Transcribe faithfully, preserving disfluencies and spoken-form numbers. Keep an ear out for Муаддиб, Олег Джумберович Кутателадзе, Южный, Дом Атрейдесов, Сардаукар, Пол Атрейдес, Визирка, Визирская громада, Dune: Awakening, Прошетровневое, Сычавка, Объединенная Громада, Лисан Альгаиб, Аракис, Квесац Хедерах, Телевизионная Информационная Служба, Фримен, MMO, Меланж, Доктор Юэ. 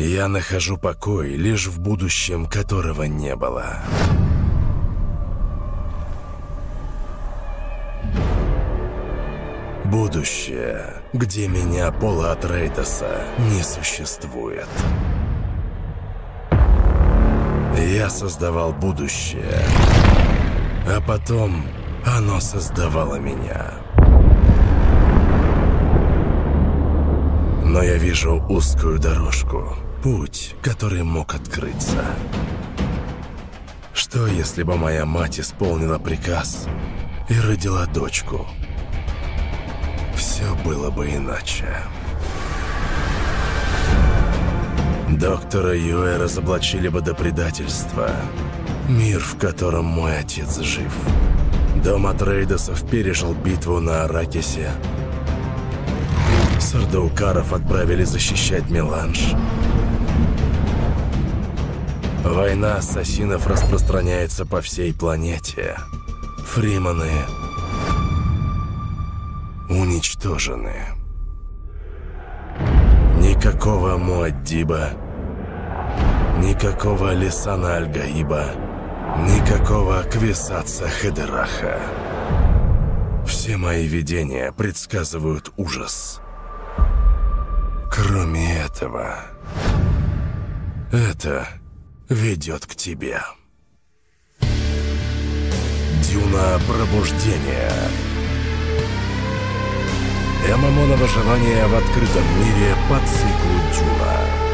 Я нахожу покой лишь в будущем, которого не было. Будущее, где меня, Пола Атрейдеса, не существует. Я создавал будущее, а потом оно создавало меня. Но я вижу узкую дорожку, путь, который мог открыться. Что, если бы моя мать исполнила приказ и родила дочку? Все было бы иначе. Доктора Юэ разоблачили бы до предательства. Мир, в котором мой отец жив. Дом Атрейдесов пережил битву на Аракисе. Сардаукаров отправили защищать Меланж. Война ассасинов распространяется по всей планете. Фримены уничтожены. Никакого Муаддиба, никакого Лисана Альгаиба, никакого Квесаца Хедераха. Все мои видения предсказывают ужас. Кроме этого, это ведет к тебе. Дюна пробуждения. эм эм о на выживание в открытом мире по циклу Дюна.